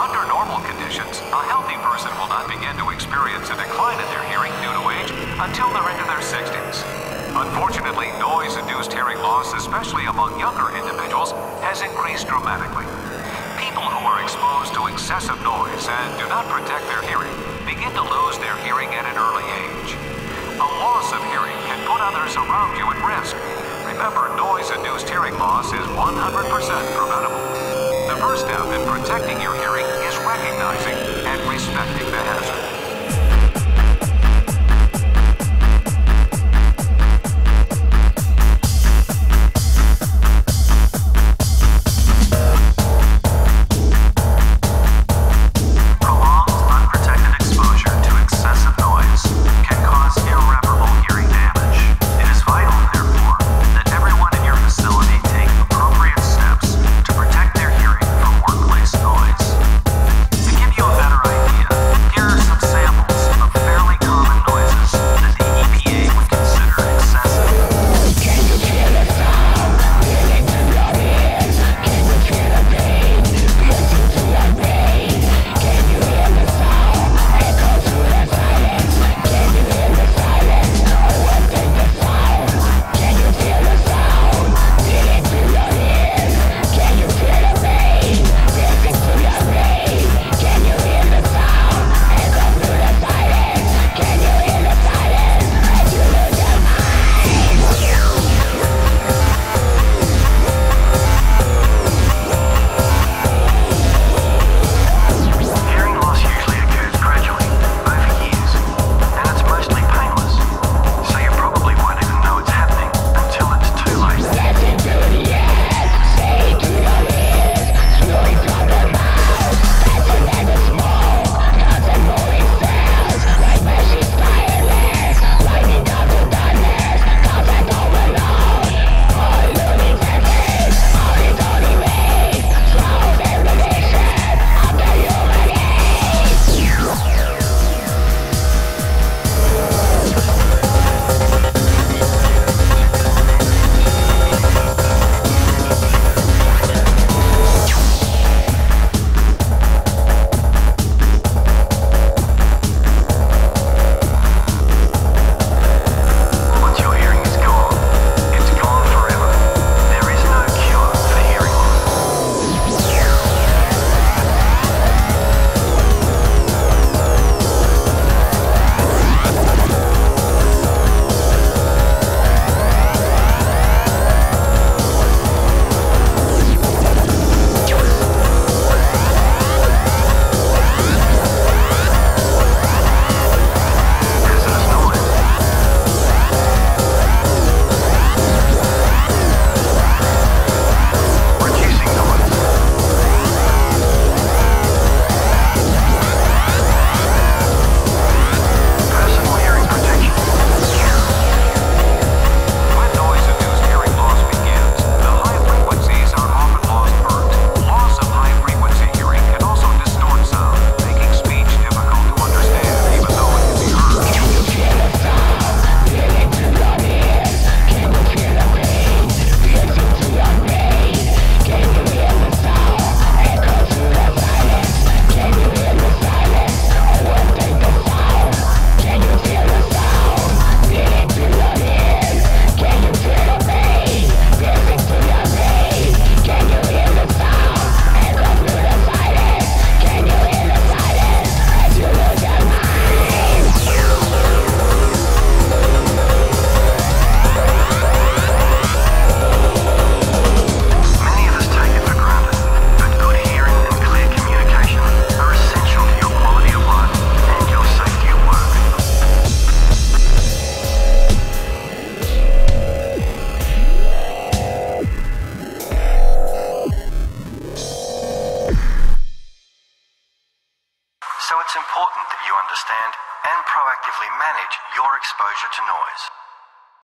Under normal conditions, a healthy person will not begin to experience a decline in their hearing due to age until they're into their 60s. Unfortunately, noise-induced hearing loss, especially among younger individuals, has increased dramatically. People who are exposed to excessive noise and do not protect their hearing begin to lose their hearing at an early age. A loss of hearing can put others around you at risk. Remember, noise-induced hearing loss is 100% preventable. The first step in protecting your hearing is recognizing and respecting the hazard. So it's important that you understand and proactively manage your exposure to noise.